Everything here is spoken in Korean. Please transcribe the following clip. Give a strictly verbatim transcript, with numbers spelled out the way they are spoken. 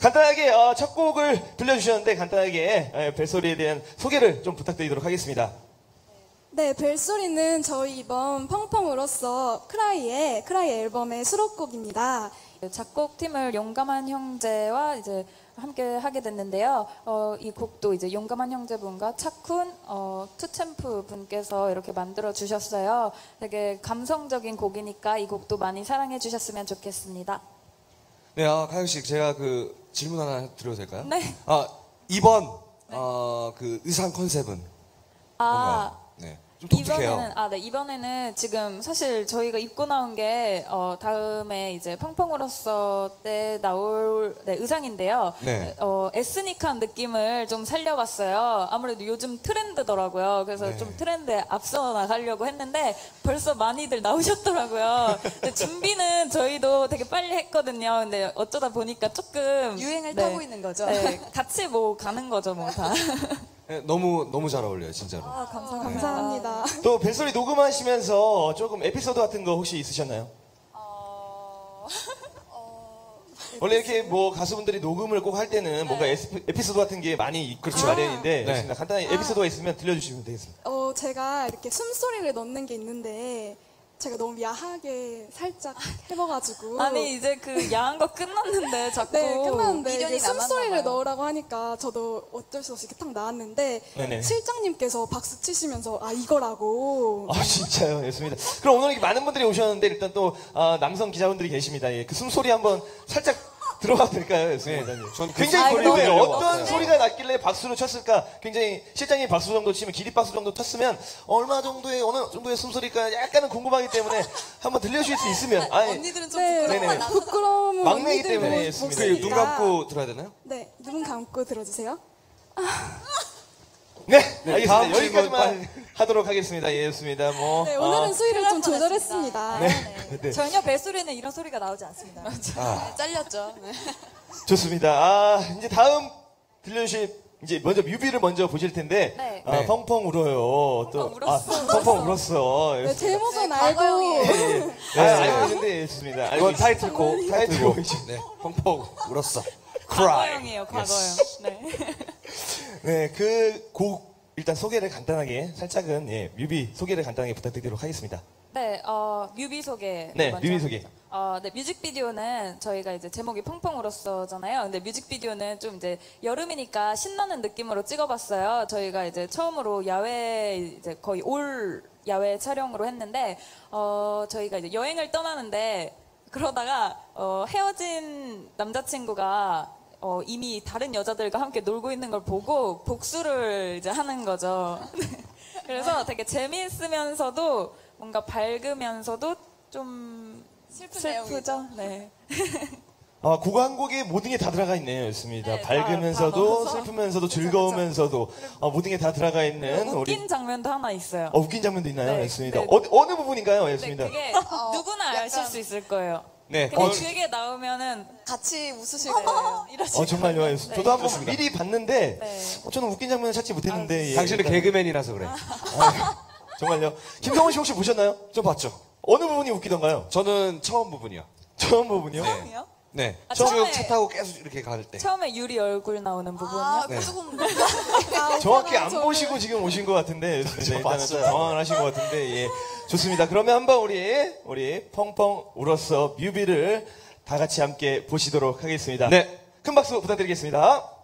간단하게 어, 첫 곡을 들려주셨는데 간단하게 예, 벨소리에 대한 소개를 좀 부탁드리도록 하겠습니다. 네, 벨소리는 저희 이번 펑펑울었어 크라이의 크라이 앨범의 수록곡입니다. 작곡팀을 용감한 형제와 이제 함께 하게 됐는데요. 어, 이 곡도 이제 용감한 형제분과 차쿤, 어, 투챔프 분께서 이렇게 만들어 주셨어요. 되게 감성적인 곡이니까 이 곡도 많이 사랑해 주셨으면 좋겠습니다. 네, 아, 가영 씨, 제가 그 질문 하나 드려도 될까요? 네. 아, 이번 네. 어, 그 의상 컨셉은 아. 뭔가요? 네. 좀 독특해요. 이번에는 아, 네, 이번에는 지금 사실 저희가 입고 나온 게 어, 다음에 이제 펑펑울었어 때 나올 네, 의상인데요. 네. 어, 에스닉한 느낌을 좀 살려봤어요. 아무래도 요즘 트렌드더라고요. 그래서 네. 좀 트렌드에 앞서 나가려고 했는데 벌써 많이들 나오셨더라고요. 근데 준비는 저희도 되게 빨리 했거든요. 근데 어쩌다 보니까 조금 유행을 네, 타고 있는 거죠. 네, 같이 뭐 가는 거죠, 뭐 다. 너무 너무 잘 어울려요, 진짜로. 아, 감사합니다. 네. 감사합니다. 또 벨소리 녹음하시면서 조금 에피소드 같은 거 혹시 있으셨나요? 어... 어... 원래 이렇게 뭐 가수분들이 녹음을 꼭 할 때는 네. 뭔가 에피소드 같은 게 많이 그렇지 아 마련인데 네. 간단히 에피소드가 있으면 들려주시면 되겠습니다. 어, 제가 이렇게 숨소리를 넣는 게 있는데 제가 너무 야하게 살짝 해봐가지고 아니 이제 그 야한 거 끝났는데 자꾸 네 끝났는데 숨소리를 넣으라고 하니까 저도 어쩔 수 없이 이렇게 딱 나왔는데 네네. 실장님께서 박수 치시면서 아 이거라고 아 진짜요? 좋습니다. 그럼 오늘 이렇게 많은 분들이 오셨는데 일단 또 아, 남성 기자분들이 계십니다. 예, 그 숨소리 한번 살짝 들어가도 될까요? 네, 전 굉장히 궁금해요. 어떤 왔어요. 소리가 났길래 박수를 쳤을까? 굉장히 실장님 박수 정도 치면 기립박수 정도 쳤으면 얼마 정도의 어느 정도의 숨소리가 약간은 궁금하기 때문에 한번 들려주실 수 있으면. 아니, 언니들은 좀 네, 부끄러움. 막내이기 때문에 그, 눈 감고 들어야 되나요? 네, 눈 감고 들어주세요. 네, 네, 알겠습니다. 여기까지만 하도록 하겠습니다. 예, 좋습니다. 뭐 네, 오늘은 어. 수위를 좀 조절했습니다. 네. 네. 네. 전혀 벨소리는 이런 소리가 나오지 않습니다. 아. 네, 잘렸죠. 네. 좋습니다. 아, 이제 다음 들려주실 이제 먼저 뮤비를 먼저 보실 텐데 네. 아, 네. 펑펑 울어요. 또 펑펑 울었어. 아, 펑펑 울었어. 네, 제목은 알고 네, 네, 알고 있는데 좋습니다. 알고 타이틀곡 타이틀곡 네, 펑펑 울었어. 과거형이에요. 과거형. 네. 네, 그 곡 일단 소개를 간단하게 살짝은 예, 뮤비 소개를 간단하게 부탁드리도록 하겠습니다. 네, 어, 뮤비 소개. 네, 뮤비 소개. 어, 네, 뮤직비디오는 저희가 이제 제목이 펑펑울었어잖아요. 근데 뮤직비디오는 좀 이제 여름이니까 신나는 느낌으로 찍어봤어요. 저희가 이제 처음으로 야외 이제 거의 올 야외 촬영으로 했는데 어, 저희가 이제 여행을 떠나는데 그러다가 어, 헤어진 남자친구가 어, 이미 다른 여자들과 함께 놀고 있는 걸 보고 복수를 이제 하는 거죠. 그래서 되게 재미있으면서도 뭔가 밝으면서도 좀 슬픈 슬프죠. 네. 아, 곡 한 곡에 모든 게 다 들어가 있네요. 있습니다. 네, 밝으면서도 다, 다 슬프면서도 즐거우면서도 그렇죠. 아, 모든 게 다 들어가 있는 웃긴 우리... 장면도 하나 있어요. 어, 웃긴 장면도 있나요? 네, 있습니다. 네. 어, 어느 부분인가요? 있습니다. 네, 그게 어, 누구나 약간... 아실 수 있을 거예요. 네. 근데 어, 그게 나오면은 같이 웃으실 거예요. 어, 정말요. 네, 저도 한번 그렇습니다. 미리 봤는데 네. 어, 저는 웃긴 장면을 찾지 못했는데 아, 예, 당신은 일단... 개그맨이라서 그래. 아, 정말요. 김성훈 씨 혹시 보셨나요? 저 봤죠. 어느 부분이 웃기던가요? 저는 처음 부분이요. 처음 부분이요? 처음이요? 네. 네. 아, 처음에 차 타고 계속 이렇게 갈 때. 처음에 유리 얼굴 나오는 부분이요? 아, 네. 조금... 정확히 안 저는... 보시고 지금 오신 것 같은데 저, 저 네, 일단은 당황을 하신 것 같은데 예. 좋습니다. 그러면 한번 우리 우리 펑펑 울었어 뮤비를 다 같이 함께 보시도록 하겠습니다. 네, 큰 박수 부탁드리겠습니다.